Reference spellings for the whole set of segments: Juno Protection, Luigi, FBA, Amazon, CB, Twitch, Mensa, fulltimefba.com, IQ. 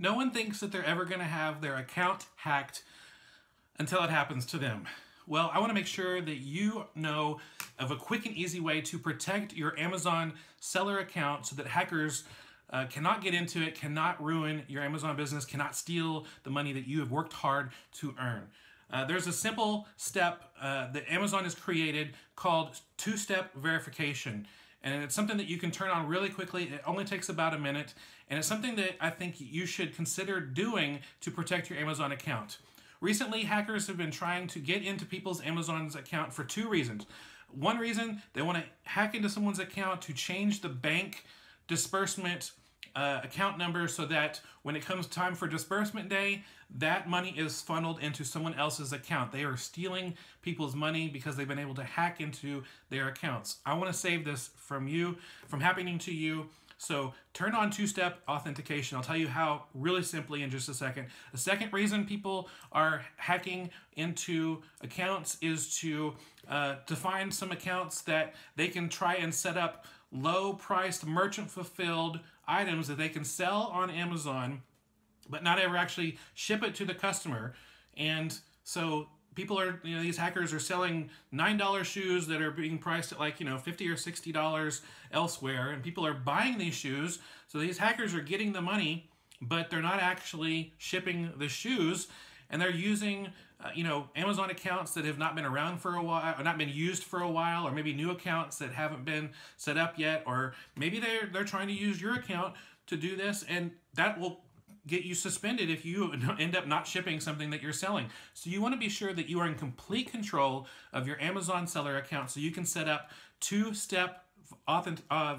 No one thinks that they're ever going to have their account hacked until it happens to them. Well, I want to make sure that you know of a quick and easy way to protect your Amazon seller account so that hackers cannot get into it, cannot ruin your Amazon business, cannot steal the money that you have worked hard to earn. There's a simple step that Amazon has created called two-step verification. And it's something that you can turn on really quickly. It only takes about a minute. And it's something that I think you should consider doing to protect your Amazon account. Recently, hackers have been trying to get into people's Amazon's account for two reasons. One reason, they want to hack into someone's account to change the bank disbursement account number so that when it comes time for disbursement day, that money is funneled into someone else's account. They are stealing people's money because they've been able to hack into their accounts. I want to save this from you, from happening to you. So turn on two-step authentication. I'll tell you how really simply in just a second. The second reason people are hacking into accounts is to find some accounts that they can try and set up low-priced, merchant-fulfilled items that they can sell on Amazon, but not ever actually ship it to the customer. And so people are, you know, these hackers are selling $9 shoes that are being priced at like, you know, $50 or $60 elsewhere, and people are buying these shoes. So these hackers are getting the money, but they're not actually shipping the shoes, and they're using, you know, Amazon accounts that have not been around for a while, or not been used for a while, or maybe new accounts that haven't been set up yet, or maybe they're trying to use your account to do this, and that will get you suspended if you end up not shipping something that you're selling. So you want to be sure that you are in complete control of your Amazon seller account so you can set up two-step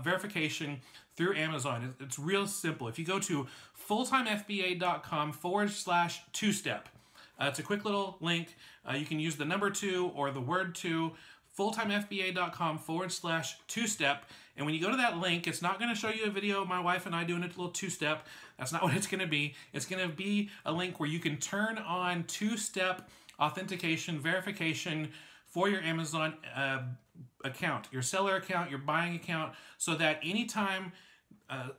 verification through Amazon. It's real simple. If you go to fulltimefba.com/two-step, it's a quick little link. You can use the number 2 or the word 2, fulltimefba.com/two-step. And when you go to that link, it's not going to show you a video of my wife and I doing a little two-step. That's not what it's going to be. It's going to be a link where you can turn on two-step authentication, verification for your Amazon account, your seller account, your buying account, so that anytime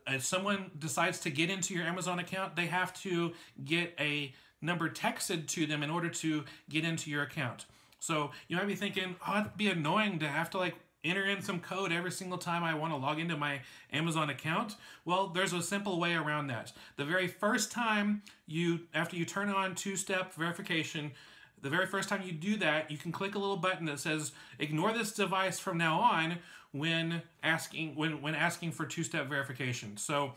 if someone decides to get into your Amazon account, they have to get a number texted to them in order to get into your account. So you might be thinking, oh, it'd be annoying to have to like enter in some code every single time I want to log into my Amazon account. Well, there's a simple way around that. The very first time after you turn on two-step verification, the very first time you do that, you can click a little button that says ignore this device from now on when asking for two-step verification. So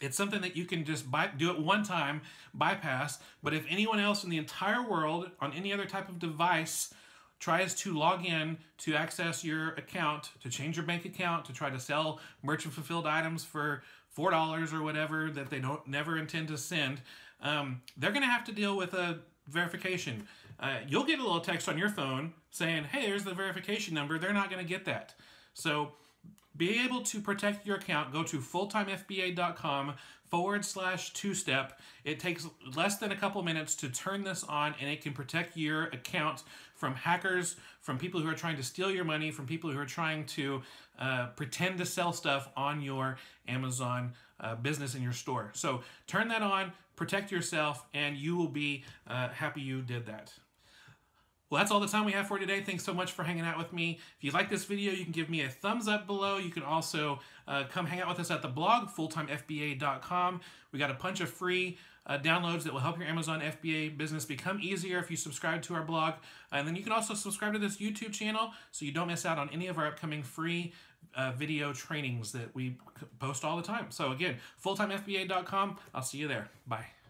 it's something that you can just do it one time, bypass, but if anyone else in the entire world on any other type of device tries to log in to access your account, to change your bank account, to try to sell merchant-fulfilled items for $4 or whatever that they never intend to send, they're going to have to deal with a verification. You'll get a little text on your phone saying, hey, there's the verification number. They're not going to get that. So be able to protect your account, go to fulltimefba.com/two-step. It takes less than a couple minutes to turn this on, and it can protect your account from hackers, from people who are trying to steal your money, from people who are trying to pretend to sell stuff on your Amazon business in your store. So turn that on, protect yourself, and you will be happy you did that. Well, that's all the time we have for today. Thanks so much for hanging out with me. If you like this video, you can give me a thumbs up below. You can also come hang out with us at the blog, fulltimefba.com. We got a bunch of free downloads that will help your Amazon FBA business become easier if you subscribe to our blog. And then you can also subscribe to this YouTube channel so you don't miss out on any of our upcoming free video trainings that we post all the time. So again, fulltimefba.com. I'll see you there. Bye.